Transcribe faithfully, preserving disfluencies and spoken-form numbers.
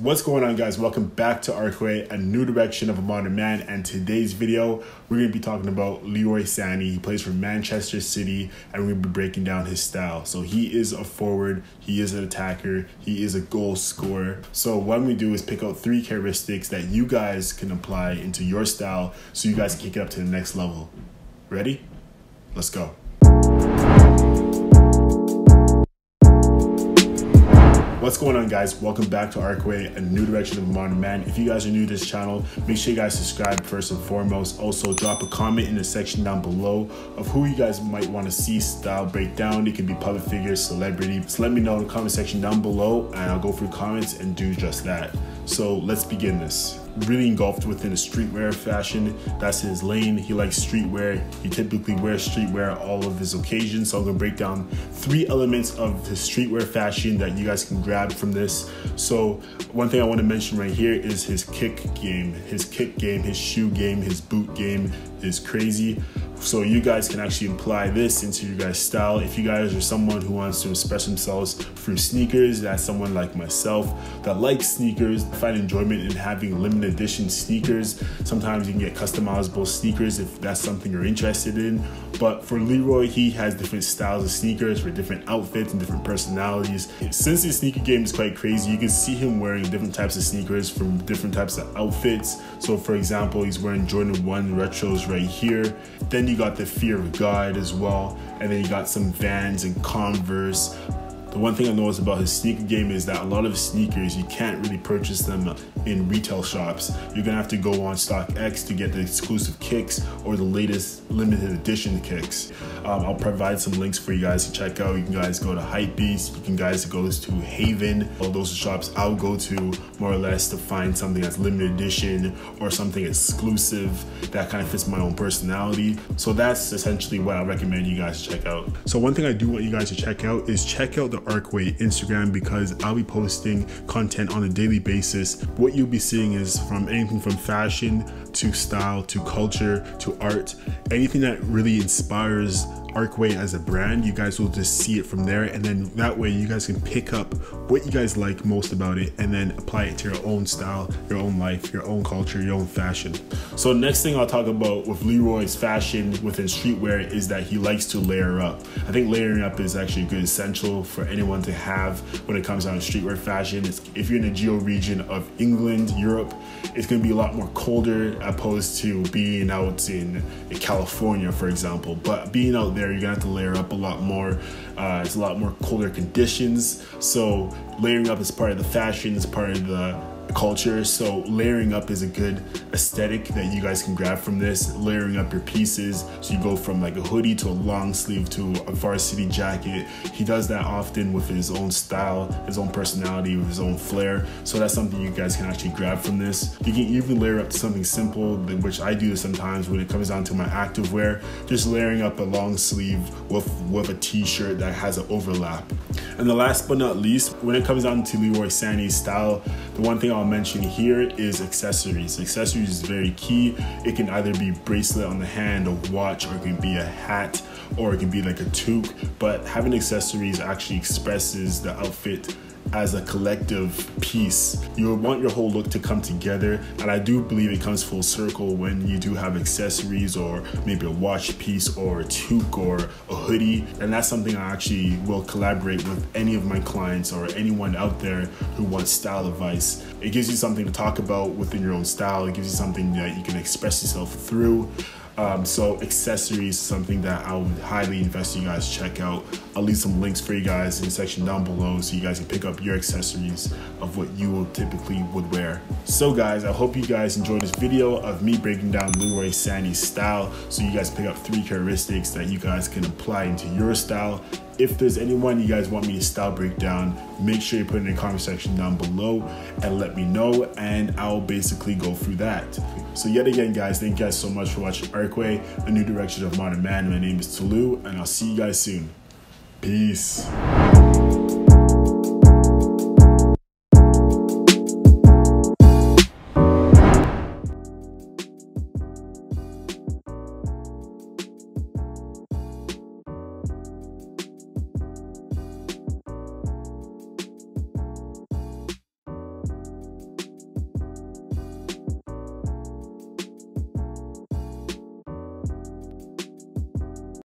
What's going on, guys? Welcome back to Arccway, a new direction of a modern man. And today's video, we're going to be talking about Leroy Sané. He plays for Manchester City, and we're going to be breaking down his style. So he is a forward, he is an attacker, he is a goal scorer. So what we do is pick out three characteristics that you guys can apply into your style so you guys can kick it up to the next level. Ready? Let's go. What's going on, guys? Welcome back to Arccway, a new direction of a modern man. If you guys are new to this channel, make sure you guys subscribe first and foremost. Also, drop a comment in the section down below of who you guys might want to see style breakdown. It could be public figures, celebrity. Just let me know in the comment section down below, and I'll go through comments and do just that. So let's begin this. Really engulfed within a streetwear fashion. That's his lane. He likes streetwear. He typically wears streetwear all of his occasions. So I'm gonna break down three elements of his streetwear fashion that you guys can grab from this. So one thing I want to mention right here is his kick game, his kick game, his shoe game, his boot game is crazy. So you guys can actually apply this into your guys' style. If you guys are someone who wants to express themselves through sneakers, that's someone like myself that likes sneakers, find enjoyment in having limited edition sneakers. Sometimes you can get customizable sneakers if that's something you're interested in. But for Leroy, he has different styles of sneakers for different outfits and different personalities. Since his sneaker game is quite crazy, you can see him wearing different types of sneakers from different types of outfits. So for example, he's wearing Jordan one Retros right here. Then you got the Fear of God as well, and then you got some Vans and Converse. The one thing I noticed about his sneaker game is that a lot of sneakers, you can't really purchase them in retail shops. You're gonna have to go on StockX to get the exclusive kicks or the latest limited edition kicks. Um, I'll provide some links for you guys to check out. You can guys go to Hypebeast, you can guys go to Haven. All those shops I'll go to more or less to find something that's limited edition or something exclusive that kind of fits my own personality. So that's essentially what I recommend you guys check out. So one thing I do want you guys to check out is check out the Arccway Instagram, because I'll be posting content on a daily basis. What you'll be seeing is from anything from fashion to style to culture to art, anything that really inspires Arccway as a brand. You guys will just see it from there, and then that way you guys can pick up what you guys like most about it and then apply it to your own style, your own life, your own culture, your own fashion. So next thing I'll talk about with Leroy's fashion within streetwear is that he likes to layer up. I think layering up is actually a good essential for anyone to have when it comes down to streetwear fashion. It's, if you're in a geo region of England, Europe, it's going to be a lot more colder opposed to being out in California, for example. But being out there, There, you're gonna have to layer up a lot more. Uh, it's a lot more colder conditions. So layering up is part of the fashion, it's part of the culture. So layering up is a good aesthetic that you guys can grab from this. Layering up your pieces, so you go from like a hoodie to a long sleeve to a varsity jacket. He does that often with his own style, his own personality, with his own flair. So that's something you guys can actually grab from this. You can even layer up to something simple, which I do sometimes when it comes down to my active wear, just layering up a long sleeve with with a t-shirt that has an overlap. And the last but not least, when it comes down to Leroy Sané's style, the one thing I'll mention here is accessories. Accessories is very key. It can either be bracelet on the hand, a watch, or it can be a hat, or it can be like a toque. But having accessories actually expresses the outfit as a collective piece. You want your whole look to come together, and I do believe it comes full circle when you do have accessories or maybe a watch piece or a toque or a hoodie. And that's something I actually will collaborate with any of my clients or anyone out there who wants style advice. It gives you something to talk about within your own style. It gives you something that you can express yourself through. Um, so accessories, something that I would highly invest you guys check out. I'll leave some links for you guys in the section down below so you guys can pick up your accessories of what you will typically would wear. So guys, I hope you guys enjoyed this video of me breaking down Leroy Sané's style so you guys pick up three characteristics that you guys can apply into your style. If there's anyone you guys want me to style breakdown, make sure you put it in the comment section down below and let me know, and I'll basically go through that. So yet again, guys, thank you guys so much for watching Arccway, a new direction of modern man. My name is Tolu, and I'll see you guys soon. Peace.